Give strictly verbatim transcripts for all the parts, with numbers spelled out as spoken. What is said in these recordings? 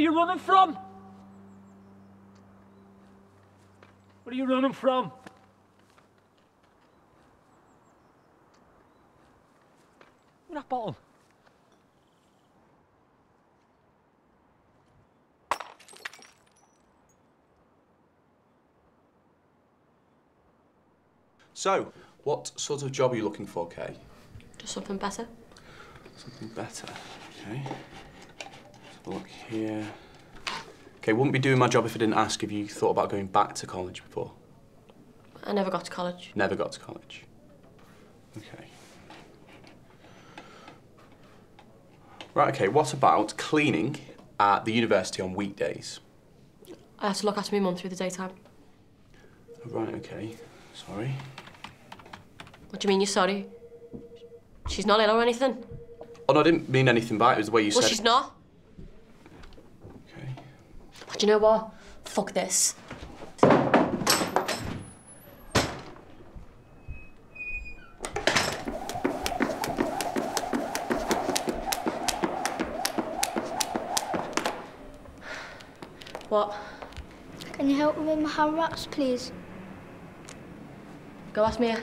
are you running from? What are you running from? Look at that bottle. So, what sort of job are you looking for, Kay? Just something better. Something better, okay. Let's have a look here. Okay, wouldn't be doing my job if I didn't ask if you thought about going back to college before. I never got to college. Never got to college. Okay. Right, okay, what about cleaning at the university on weekdays? I have to look after my mum through the daytime. Right, okay. Sorry. What do you mean you're sorry? She's not ill or anything? Oh, no, I didn't mean anything by it. It was the way you well, said... Well, she's not. OK. Oh, do you know what? Fuck this. What? Can you help me with my hand wraps, please? Go ask Mia.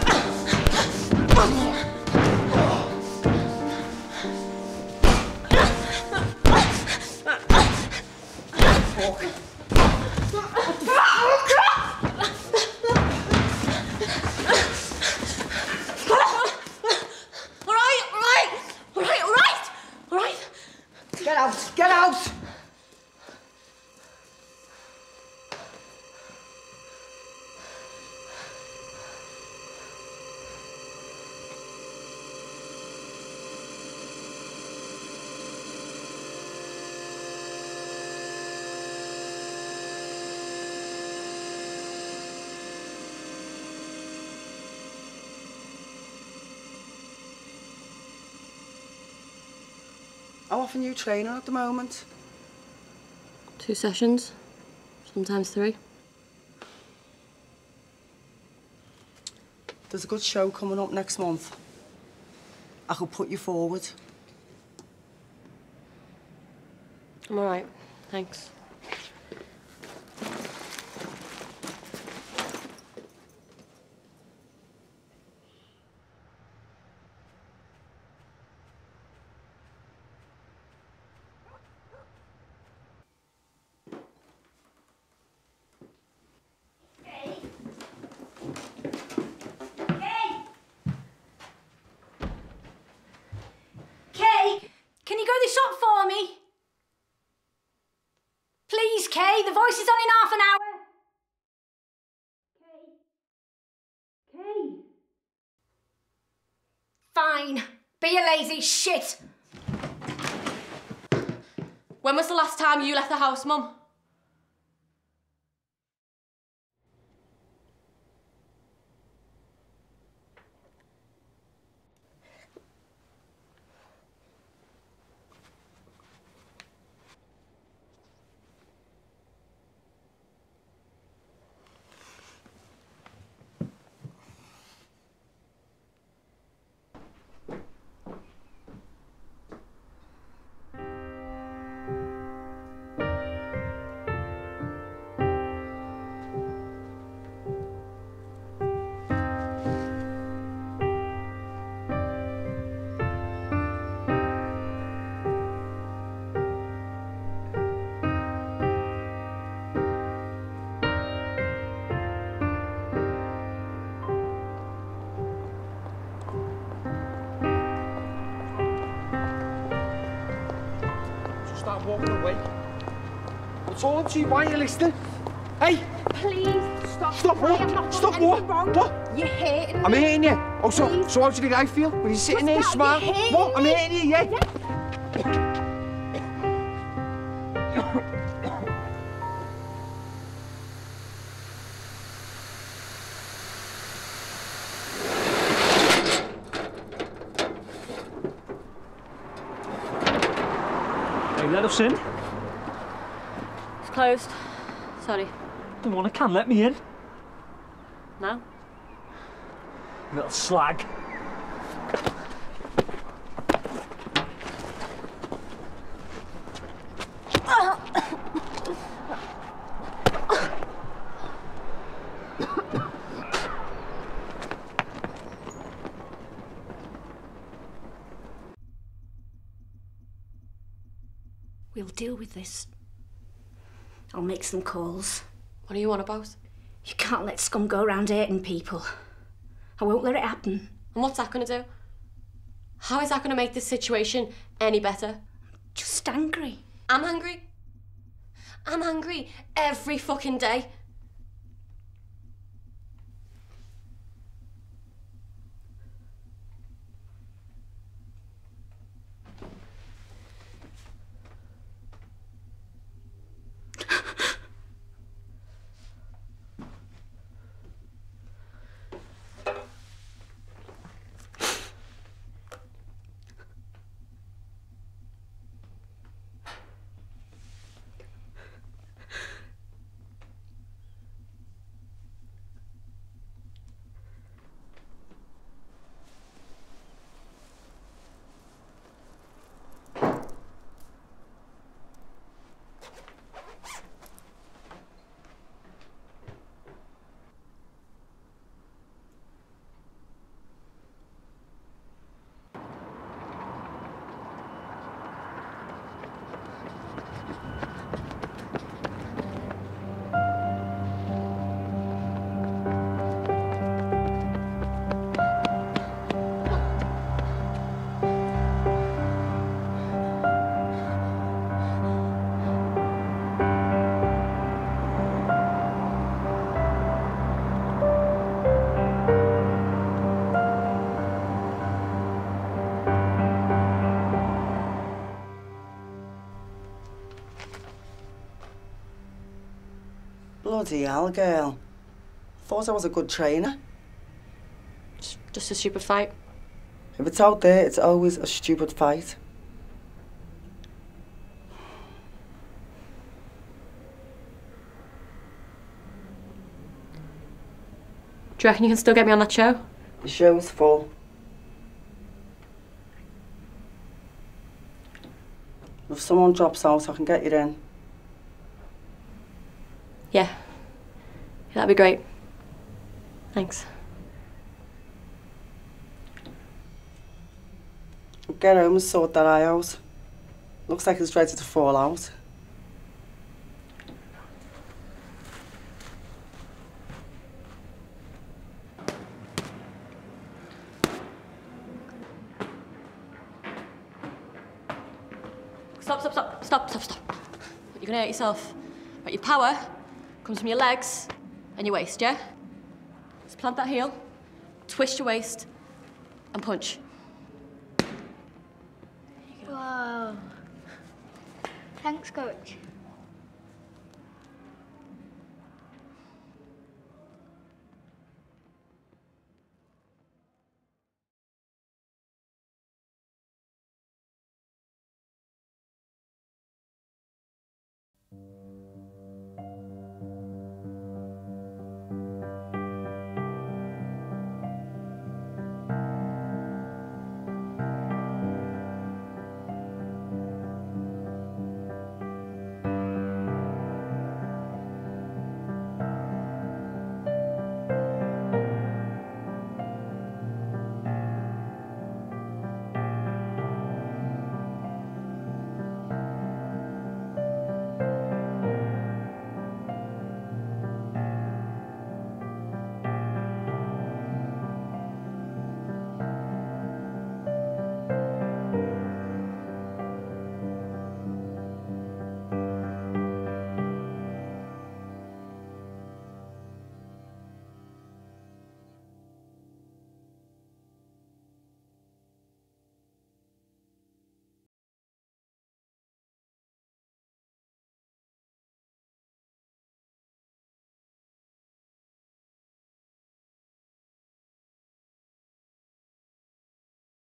How often are you training at the moment? Two sessions, sometimes three. There's a good show coming up next month. I could put you forward. I'm all right, thanks. Kay, the voice is on in half an hour. Kay. Kay. Fine. Be a lazy shit. When was the last time you left the house, Mum? Walking away. What's all up to you? Why are you listening? Hey! Please stop. Stop what? Stop what? Wrong. What? You're hating me. I'm hating you. Oh, so, so how do you think I feel when you're sitting there smart? What? I'm hating you, yeah? Yeah. Let us in. It's closed. Sorry. Don't want to can let me in. No. Little slag. We'll deal with this. I'll make some calls. What are you on about? You can't let scum go around hating people. I won't let it happen. And what's that going to do? How is that going to make this situation any better? Just angry. I'm angry. I'm angry every fucking day. Bloody hell, girl. Thought I was a good trainer. Just, just a stupid fight. If it's out there, it's always a stupid fight. Do you reckon you can still get me on that show? The show's full. If someone drops out, I can get you in. Yeah. That'd be great. Thanks. Get home and sort that eye out. Looks like it's ready to fall out. Stop, stop, stop, stop, stop, stop. You're gonna hurt yourself. Right, your power comes from your legs and your waist, yeah? Just plant that heel, twist your waist, and punch. There you go. Whoa. Thanks, coach.